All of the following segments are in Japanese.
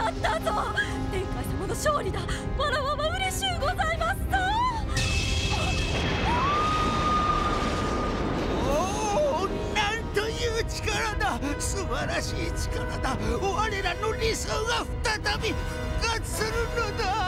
やったぞ、天海様の勝利だ。わらわは嬉しゅうございますぞ。おお、なんという力だ、素晴らしい力だ。我らの理想が再び復活するのだ。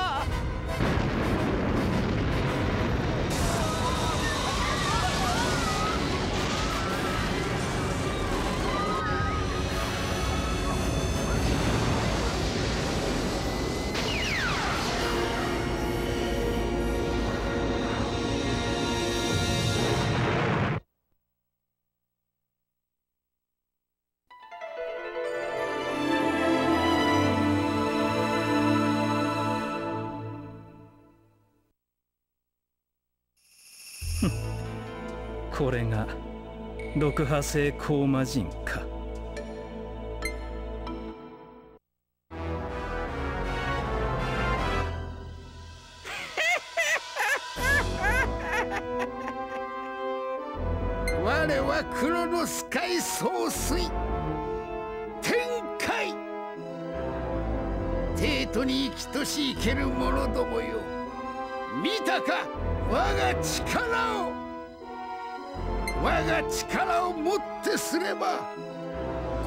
これが毒破性降魔人か。我は黒の使い総帥天海、帝都に生きとし生ける者どもよ、見たか我が力を。我が力をもってすれば、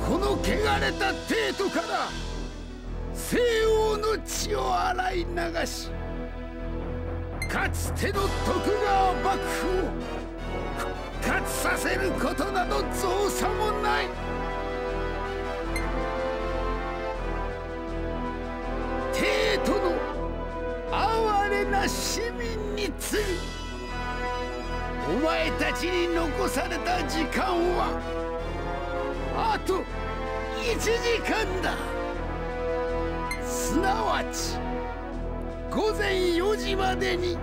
この汚れた帝都から西欧の血を洗い流し、かつての徳川幕府を復活させることなど造作もない。帝都の哀れな市民についてお前たちに残された時間はあと1時間だ。すなわち午前4時までに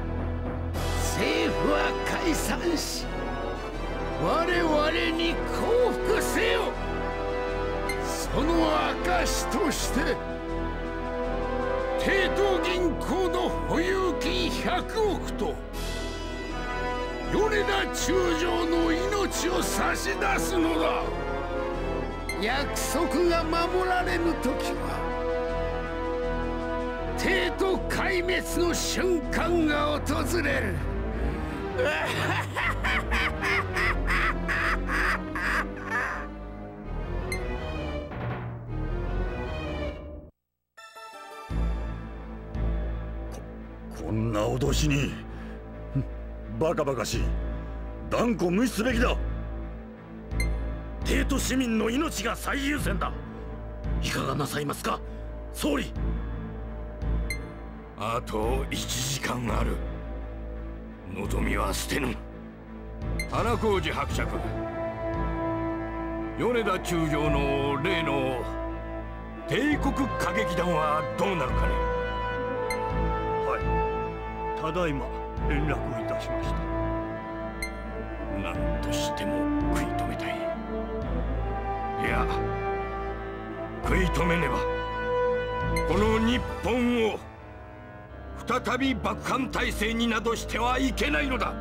政府は解散し、我々に降伏せよ。その証として帝都銀行の保有金100億と米田中将の命を差し出すのだ。約束が守られぬ時は帝都壊滅の瞬間が訪れる。こんな脅しに。バカバカしい、断固無視すべきだ。帝都市民の命が最優先だ。いかがなさいますか、総理。あと1時間ある。望みは捨てぬ。原小路伯爵、米田中将の例の帝国歌劇団はどうなるかね。はい、ただいま連絡いたしました。何としても食い止めたい。いや、食い止めねばこの日本を再び幕藩体制になどしてはいけないのだ。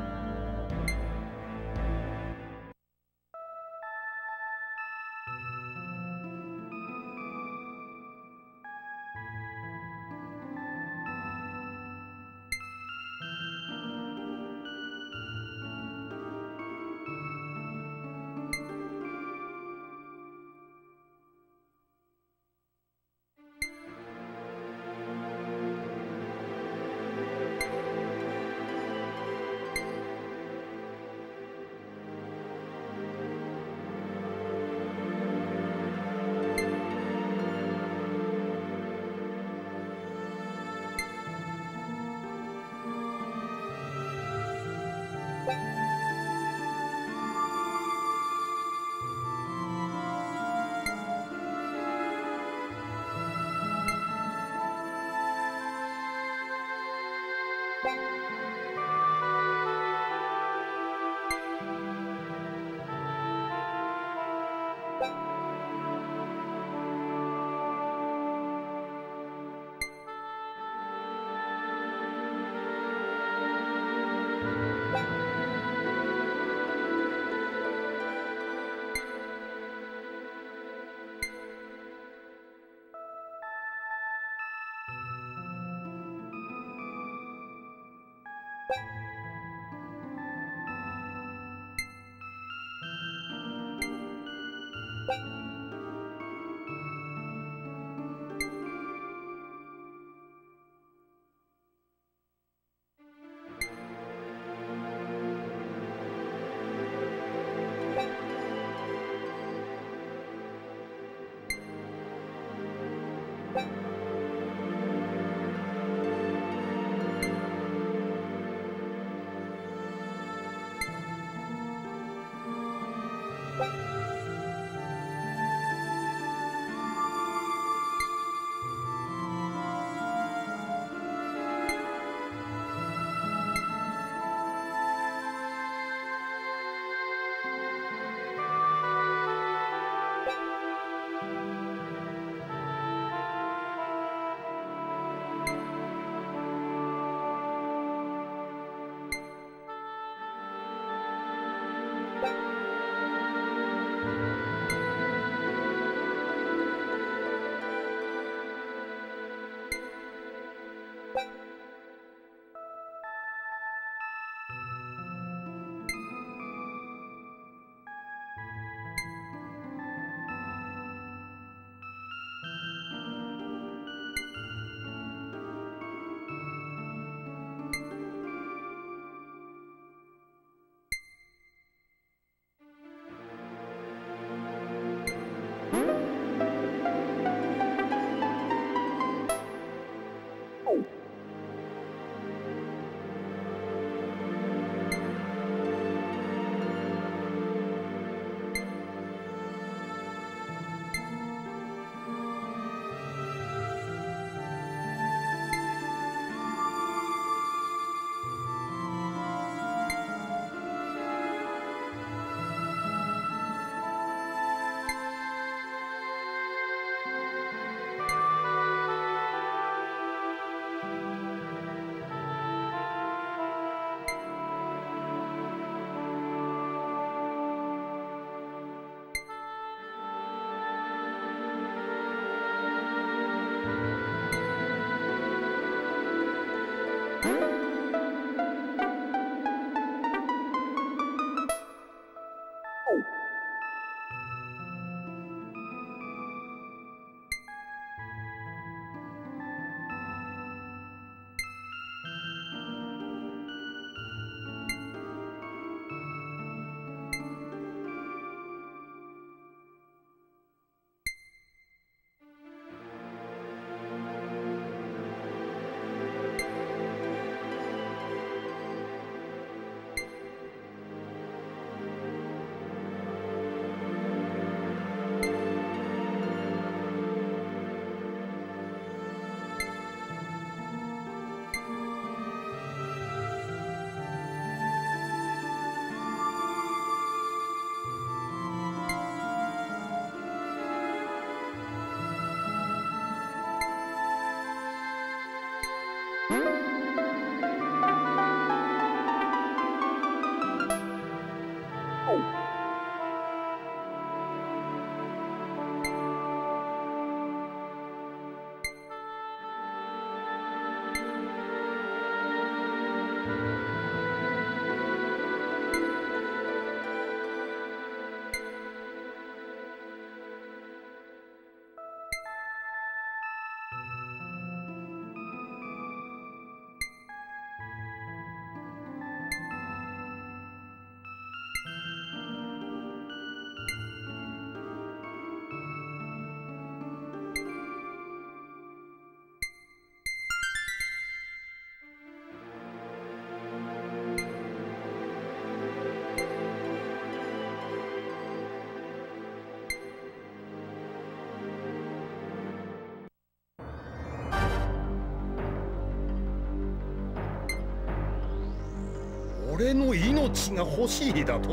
俺の命が欲しいだと？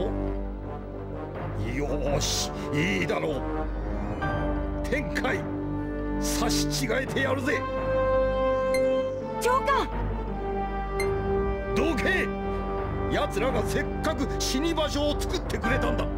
よし、いいだろう。天海、差し違えてやるぜ。長官、どけ！奴らがせっかく死に場所を作ってくれたんだ。